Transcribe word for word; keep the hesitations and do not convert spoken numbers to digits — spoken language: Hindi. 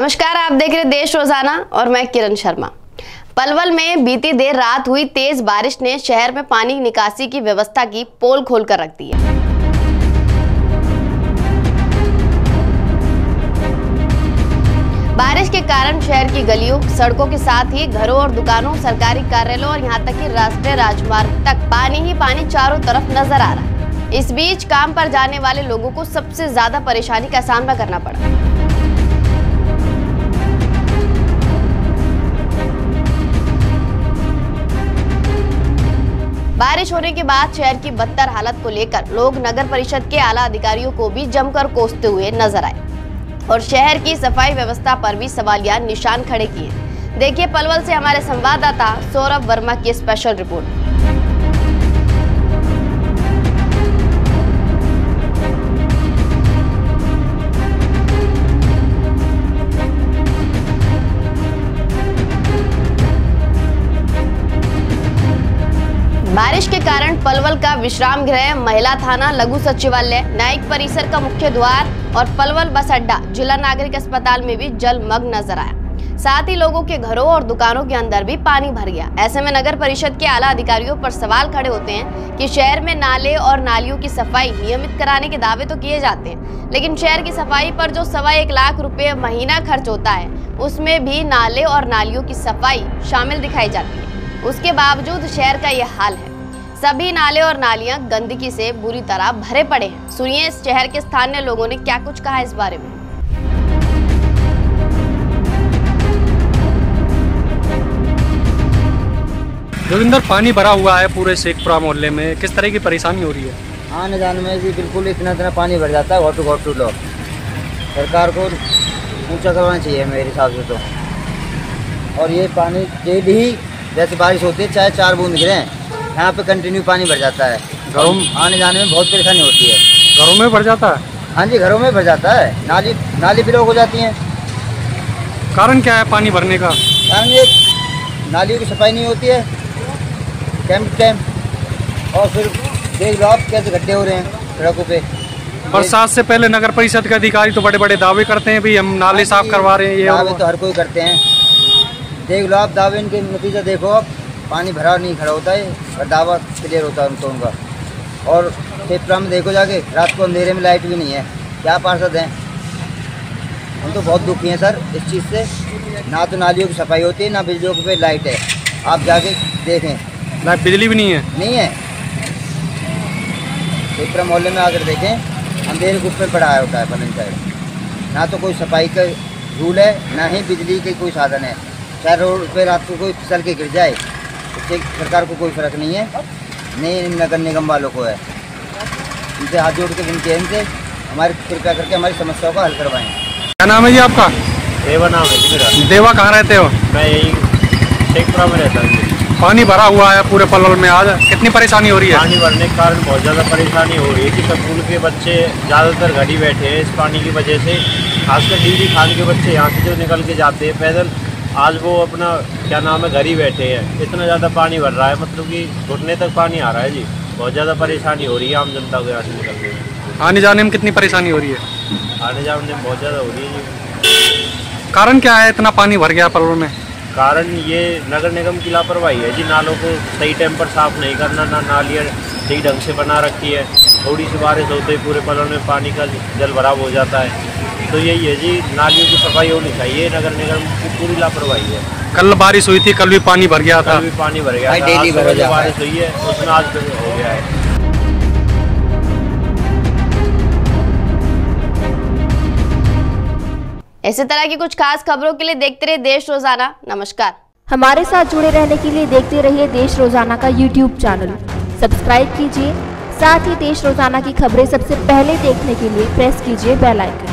नमस्कार, आप देख रहे हैं देश रोजाना और मैं किरण शर्मा। पलवल में बीती देर रात हुई तेज बारिश ने शहर में पानी निकासी की व्यवस्था की पोल खोल कर रख दी है। बारिश के कारण शहर की गलियों, सड़कों के साथ ही घरों और दुकानों, सरकारी कार्यालयों और यहाँ तक कि राष्ट्रीय राजमार्ग तक पानी ही पानी चारों तरफ नजर आ रहा है। इस बीच काम पर जाने वाले लोगों को सबसे ज्यादा परेशानी का सामना करना पड़ा। बारिश होने के बाद शहर की बदतर हालत को लेकर लोग नगर परिषद के आला अधिकारियों को भी जमकर कोसते हुए नजर आए और शहर की सफाई व्यवस्था पर भी सवालिया निशान खड़े किए। देखिए पलवल से हमारे संवाददाता सौरभ वर्मा की स्पेशल रिपोर्ट। बारिश के कारण पलवल का विश्राम गृह, महिला थाना, लघु सचिवालय, नायक परिसर का मुख्य द्वार और पलवल बस अड्डा, जिला नागरिक अस्पताल में भी जलमग्न नजर आया। साथ ही लोगों के घरों और दुकानों के अंदर भी पानी भर गया। ऐसे में नगर परिषद के आला अधिकारियों पर सवाल खड़े होते हैं कि शहर में नाले और नालियों की सफाई नियमित कराने के दावे तो किए जाते हैं, लेकिन शहर की सफाई पर जो सवा एक लाख रुपये महीना खर्च होता है उसमें भी नाले और नालियों की सफाई शामिल दिखाई जाती है। उसके बावजूद शहर का यह हाल है। सभी नाले और नालियां गंदगी से बुरी तरह भरे पड़े हैं। सुनिए इस शहर के स्थानीय लोगों ने क्या कुछ कहा इस बारे में। जोगिंदर, पानी भरा हुआ है पूरे शेखपुरा मोहल्ले में, किस तरह की परेशानी हो रही है? आने जाने में जी बिल्कुल इतना इतना पानी भर जाता है, घोटू घोटू लोग। सरकार को ऊँचा करवाना चाहिए मेरे हिसाब से तो। और ये पानी ये भी जैसे बारिश होती है, चाहे चार बूंद गिरे, यहाँ पे कंटिन्यू पानी भर जाता है। घरों आने जाने में बहुत परेशानी होती है। घरों में भर जाता है? हाँ जी, घरों में भर जाता है। नाली नाली ब्लॉक हो जाती है। कारण क्या है पानी भरने का? कारण ये नालियों की सफाई नहीं होती है कैंप कैंप और फिर देख लो आप कैसे गड्ढे हो रहे हैं सड़कों पे। बरसात से पहले नगर परिषद के अधिकारी तो बड़े बड़े दावे करते हैं, भाई हम नाले साफ करवा रहे हैं। ये दावे तो हर कोई करते हैं, देख लो आप दावे, इनके नतीजा देखो आप। पानी भरा नहीं खड़ा होता है और दावा क्लियर होता है उनको उनका। और पेपरा में देखो जाके, रात को अंधेरे में लाइट भी नहीं है। क्या पार्षद हैं, हम तो बहुत दुखी हैं सर इस चीज़ से। ना तो नालियों की सफाई होती है, ना बिजलियों पे लाइट है। आप जाके देखें, ना बिजली भी नहीं है। नहीं है, पेपरा मोहल्ले में आकर देखें, अंधेरे के ऊपर पड़ा होता है पलन साइड। ना तो कोई सफाई का रूल है, ना ही बिजली के कोई साधन है। चाहे रोड पर रात को कोई फिसल के गिर जाए, उससे सरकार को कोई फर्क नहीं है, नहीं नगर निगम वालों को है। इनसे हाथ जोड़ के विनती है इनसे, हमारी कृपया करके हमारी समस्याओं का हल करवाएं। क्या नाम है जी आपका? देवा नाम है जी मेरा। देवा, कहाँ रहते हो? मैं यही शेखपुरा में रहता हूँ। पानी भरा हुआ है पूरे पलवल में आज, कितनी परेशानी हो रही है? पानी भरने के कारण बहुत ज़्यादा परेशानी हो रही है कि स्कूल के बच्चे ज़्यादातर घर ही बैठे हैं इस पानी की वजह से। खासकर डिग्री खान के बच्चे यहाँ से जो निकल के जाते हैं पैदल, आज वो अपना क्या नाम है घर ही बैठे हैं। इतना ज़्यादा पानी भर रहा है, मतलब कि घुटने तक पानी आ रहा है जी। बहुत ज़्यादा परेशानी हो रही है आम जनता को यहाँ से निकलने में। आने जाने में कितनी परेशानी हो रही है? आने जाने में बहुत ज़्यादा हो रही है जी। कारण क्या है इतना पानी भर गया पलवल में? कारण ये नगर निगम की लापरवाही है जी। नालों को सही टाइम पर साफ नहीं करना, ना नालियाँ सही ढंग से बना रखी है। थोड़ी सी बारिश होते ही पूरे पलवल में पानी का जलभराव हो जाता है। तो यही है जी, नालियों की सफाई होनी चाहिए, नगर निगम की पूरी लापरवाही है। कल बारिश हुई थी, कल भी पानी भर गया था। कल भी पानी भर गया था, डेली भर गया। बारिश हुई है उसमें आज हो गया है। ऐसे तरह की कुछ खास खबरों के लिए देखते रहिए देश रोजाना। नमस्कार। हमारे साथ जुड़े रहने के लिए देखते रहिए देश रोजाना का यूट्यूब चैनल, सब्सक्राइब कीजिए। साथ ही देश रोजाना की खबरें सबसे पहले देखने के लिए प्रेस कीजिए बेल आइकन।